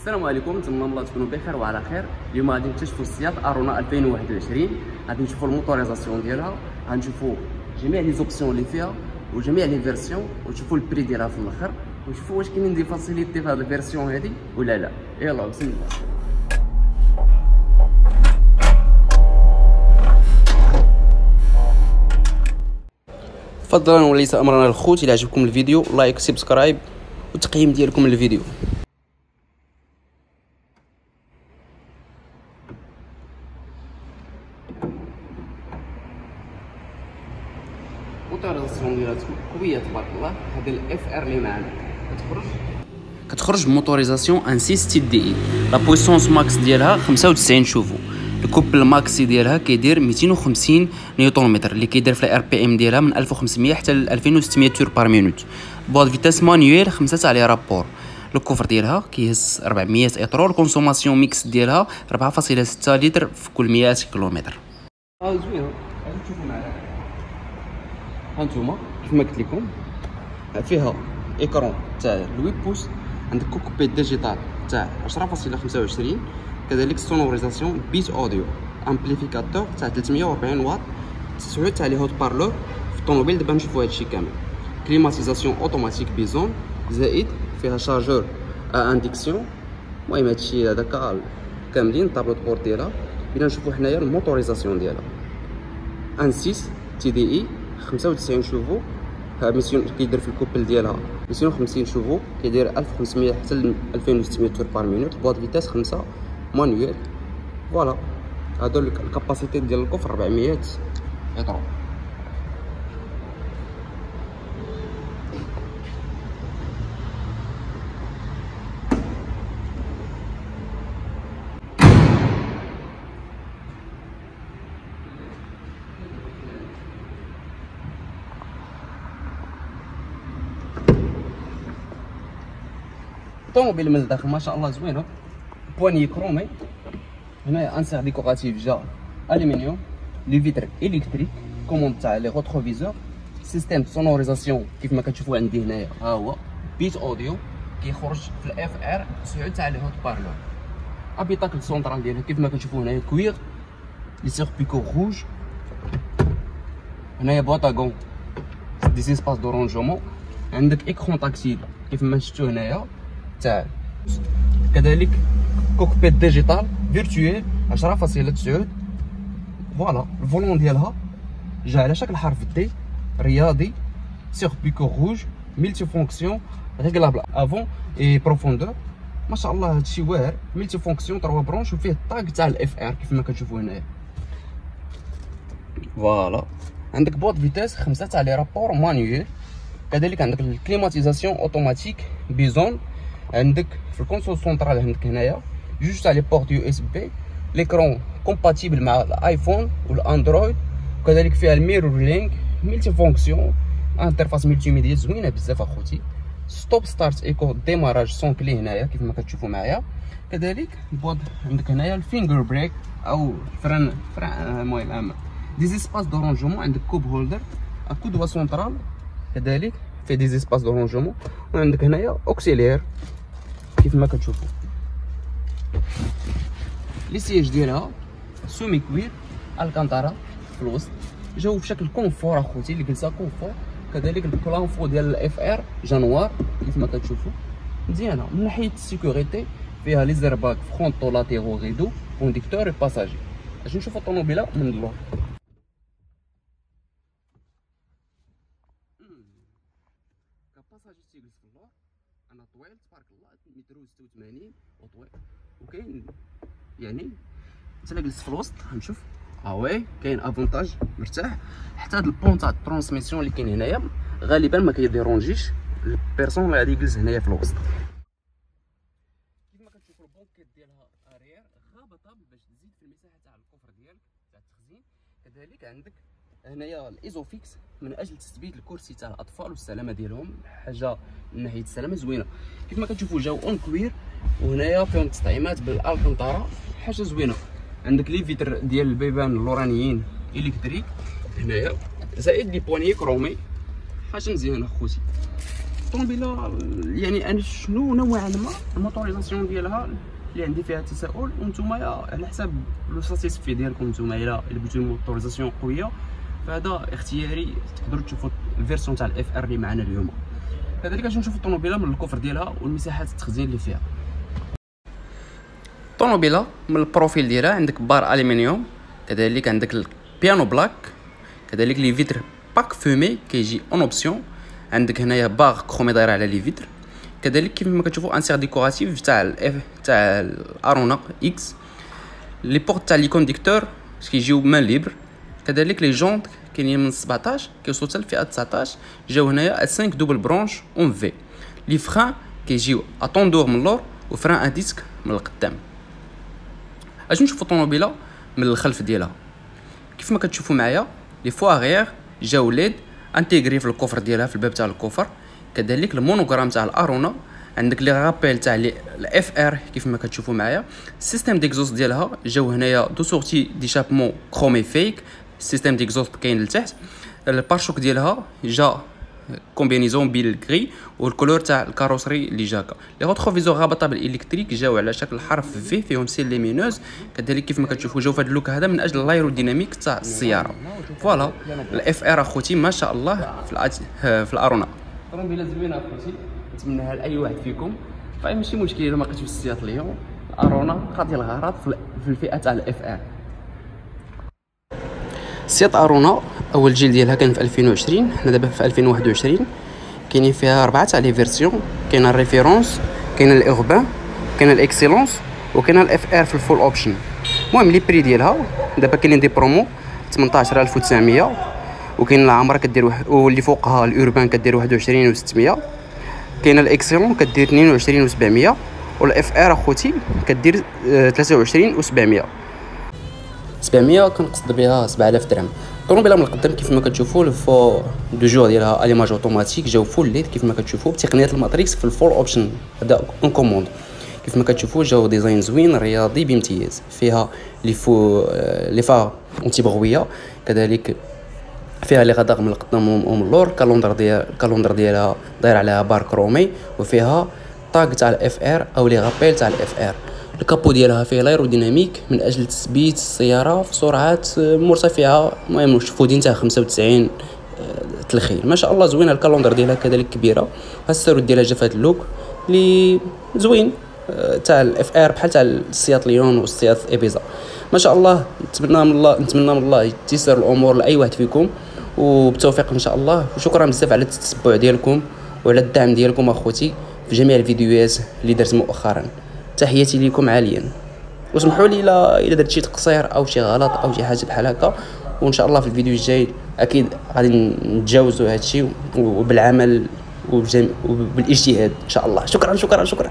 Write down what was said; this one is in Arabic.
السلام عليكم، نتمنى الله تكونوا بخير وعلى خير. اليوم غادي نكتشفوا سيارة ارونا 2021، غادي نشوفوا الموتوريزاسيون ديالها، غنشوفوا جميع لي زوبسيون اللي فيها وجميع لي فيرسيون، ونشوفوا البري ديالها في الاخر، ونشوفوا واش كاينين دي فاسيليتي في هذه الفيرسيون هذه ولا لا. يلا بسم الله. فضلا وليس امرنا الخوت، الى عجبكم الفيديو لايك سبسكرايب وتقييم ديالكم للفيديو. موتوريزاسيون ديالها قويه تبارك الله. هذا الاف ار اللي معنا كتخرج موتوريزاسيون ان 6 دي اي، لا بويسونس ماكس ديالها 95. شوفوا الكوبل ماكسي ديالها كيدير 250 نيوتن متر، اللي كيدير في الار بي ام ديالها من 1500 حتى ل 2600 تور بار مينوت. بواد فيتاس مانيويل 5 على رابور. الكوفر ديالها كيهز 400 اطرول. كونسوماسيون ميكس ديالها 4.6 لتر في كل 100 كيلومتر. زوينه. غنشوفوا معاها هانتوما كما قلت لكم، فيها ايكرون تاع 8 بوص، عندك كوكبي ديجيتال تاع 10.25، كذلك سونوريزاسيون بيت اوديو، امبليفيكاتور تاع 340 واط، 9 تاع لي هوت بارلور في الطوموبيل، دابا نشوفوا هادشي كامل. كليماتيزاسيون اوتوماتيك بيزون، زائد فيها شارجور انديكسيون. المهم هادشي هذاك كاملين. الطابلو دو بورد ديالها بغينا نشوفوا حنايا الموتوريزاسيون ديالها ان 6 تي دي اي 95. شوفوا ميسيون كيدير في الكوبل ديالها 250. شوفوا كيدير 1500 حتى ل 2600 تور بار مينوت. بواط فيتاس 5 مانويل. فوالا هادو الكاباسيتي ديال الكوفر 400 لتر. الطوموبيل من الداخل ما شاء الله زوينه، بواني كرومي، هنايا انسيغ ديكوغاتيف جا الومنيوم، لي فيتر الكتريك، كوموند تاع لي روتروفيزور، سيستيم سونوريزاسيون كيف ما كتشوفوا عندي هنايا، ها هو بيت اوديو كيخرج في الاف ار 9 تاع لي هوت بارلور. ابيتاكل سونترال ديالها كيف ما كتشوفوا هنايا كوير، لي سيربي كور روج، هنايا بوطاغون دي سيسباس دو رونجومون، عندك ايكرون تاكتيل كيف ما شفتوا هنايا تاع، كذلك كوكبيت ديجيتال فيرتويل 10.9. فوالا الفولون ديالها جا على شكل حرف دي، رياضي، سيربي كور روج، ملتي فونكسيون، ريغلابل افون اي بروفوندور. ما شاء الله هادشي واعر، ملتي فونكسيون 3 برونش، وفيه الطاق تاع الاف ار كيف ما كتشوفوا هنايا. فوالا عندك بوط فيتاس 5 تاع لي رابور مانيويل، كذلك عندك الكليماتيزاسيون اوتوماتيك بيزون، عندك في الكونسول سونترال عندك هنايا جوج تاع لي بورت يو اس بي، ليكرون كومباتيبل مع الايفون والاندرويد، وكذلك فيها الميرور لينك، ملتي فونكسيون، انترفاس ملتي ميديا زوينه بزاف اخوتي، ستوب ستارت ايكو ديماراج سون كلي هنايا كيف ما كتشوفوا معايا، كذلك البود عندك هنايا الفينغر بريك او فران. المهم دي زيسباس دو رونجومون، عندك كوب هولدر، كودوا سونترال، كذلك في دي زيسباس دو رونجومون، وعندك هنايا اوكسيلير كيف ما كتشوفوا. لي سياج ديالها سومي كوير، الكانتارا في الوسط، جاو في شكل كونفور اخوتي، الجلسه كونفور، كذلك البلانفو ديال الاف ار جانوار كيف ما كتشوفوا مزيانه. من ناحيه السيكوريتي فيها لي زرباك فرونتو لاتيرو ريدو كونديكتور و باساجي. باش نشوفوا الطوموبيله من اللور. كاباساجي تيجلس في اللور، انا طويل تبارك الله 1.86 متر وطويل، وكاين يعني حتى جلست في الوسط غنشوف هاوي كاين افونتاج، مرتاح. حتى هاد البون تاع الترانسميسيون اللي كاين هنايا غالبا ما كيديرونجيش البيرسون اللي غادي يجلس هنايا في الوسط. كيف ما كتشوفوا البونكيت ديالها اريير هابطه باش تزيد في المساحه تاع الكوفر ديالك تاع التخزين، كذلك عندك هنايا الايزوفيكس من اجل تثبيت الكرسي تاع الاطفال والسلامه ديالهم، حاجه من ناحيه السلامه زوينه. كيف ما كتشوفوا جاو اون كوير، وهنايا فيهم تطعيمات بالالكنتارا، حاجه زوينه. عندك لي فيتر ديال البيبان اللورانيين الكتريك هنايا، زائد لي بواني كرومي، حاجه مزيانه خوتي. الطوموبيله يعني انا شنو نوعا ما الموتوريزاسيون ديالها اللي عندي فيها تساؤل، وانتم على حساب لو ساتيسفي ديالكم نتوما الا بغيتو الموتوريزاسيون قويه فهذا اختياري، تقدروا تشوفوا الفيرسيون تاع الاف ار اللي معنا اليوم. كذلك باش نشوفوا الطوموبيله من الكفر ديالها والمساحات التخزين اللي فيها. الطوموبيله من البروفيل ديالها عندك بار الومنيوم، كذلك عندك البيانو بلاك، كذلك لي فيتر باك فومي كيجي اون اوبسيون، عندك هنايا باغ كرومي دايره على لي فيتر، كذلك كيفما كتشوفوا انسير ديكوراتيف تاع الاف تاع الارونا اكس، لي بورت تاع لي كونديكتور كيجيو مان ليبر، كذلك لي جونت كاينين من 17 كيوصلوا حتى للفئه 19 جاو هنايا 5 دوبل برونش اون في، لي فران كيجيو اطوندور من اللور وفران ا ديسك من القدام. اجي نشوفوا الطوموبيله من الخلف ديالها. كيفما كتشوفوا معايا لي فواغير جاو ليد انتيغري في الكوفر ديالها في الباب تاع الكوفر، كذلك المونوغرام تاع الارونا، عندك لي رابيل تاع الاف ار كيفما كتشوفوا معايا، السيستم ديكزوست ديالها جاو هنايا دو سورتي ديشابمون كرومي فيك، السيستم ديكزوست كاين لتحت، البارشوك ديالها جا كومبينيزون بالغري والكولور تاع الكاروسري اللي جاكا، لي غوتروفيزور غابطابل الكتريك جاو على شكل حرف في فيهم سيل ليمينوز، كذلك كيفما كتشوفوا جاو في هذا اللوك هذا من اجل الايروديناميك تاع السياره. فوالا الاف ار اخوتي ما شاء الله في الارونا. الطوموبيله زوينه اخوتي، نتمناها لاي واحد فيكم، فاي ماشي مشكل الا ما لقيتوش السياط اليوم، الارونا قاضيه الغرض في الفئه تاع الاف ار. سيات ارونا اول جيل ديالها كان في 2020، حنا دابا في 2021، كاينين فيها 4 تاع لي فيرسيون، كاينه الريفيرونس، كاينه الاوربان، كاينه الاكسيلونس، وكاينه الاف ار في الفول اوبشن. المهم لي بري ديالها دابا كاينين دي برومو 18900، وكاين العامره كدير واحد واللي فوقها الاوربان كدير 21600، كاينه الاكسيلون كدير 22700، والاف ار اخوتي كدير 23700 700 كنقصد بها 7000 درهم. الطوموبيله من القدام كيفما كتشوفوا الفو دو جور ديالها اليماج اوتوماتيك جاو فول ليد كيفما كتشوفوا بتقنيه الماتريكس في الفول اوبشن، هذا اون كوموند كيفما كتشوفوا جاو ديزاين زوين رياضي بامتياز، فيها لي فا اونتي بغويه، كذلك فيها لي غداغ من القدام ومن اللور، الكالوندر ديالها داير عليها بار كرومي، وفيها طاق تاع الاف ار او لي غابيل تاع الاف ار، الكابو ديالها فيه الايروديناميك من اجل تثبيت السياره في سرعات مرتفعه، المهم نشوفوا دين تاع 95 تلخيل ما شاء الله زوينه. الكالندر ديالها كذلك كبيره، السيروت ديالها جا في هذا اللوك اللي زوين تاع الاف ار بحال تاع السيات ليون والسيات ايبيزا ما شاء الله. نتمنى من الله يتيسر الامور لاي واحد فيكم، وبالتوفيق ان شاء الله، وشكرا بزاف على التتبع ديالكم وعلى الدعم ديالكم اخوتي في جميع الفيديوهات اللي درت مؤخرا. تحياتي لكم عاليا، وسمحوا لي الا درت شي تقصير او شي غلط او شي حاجه بحال هكا، وان شاء الله في الفيديو الجاي اكيد غادي نتجاوزوا هادشي وبالعمل وبالاجتهاد ان شاء الله. شكرا.